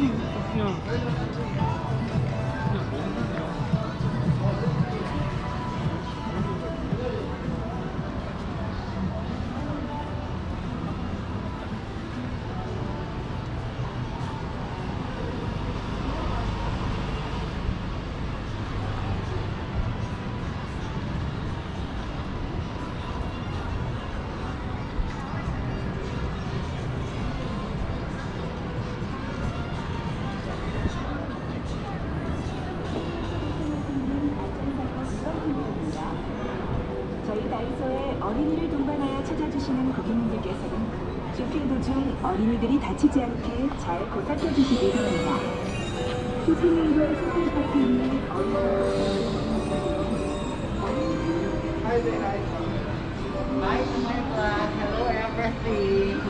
아니 그냥 먹는 거야. 어린이를 동반하여 찾아주시는 고객님들께서는 쇼핑 도중 어린이들이 다치지 않게 잘 보살펴주시기 바랍니다. 쇼핑몰과 쇼핑파크 있는 어린이들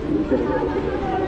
지금부터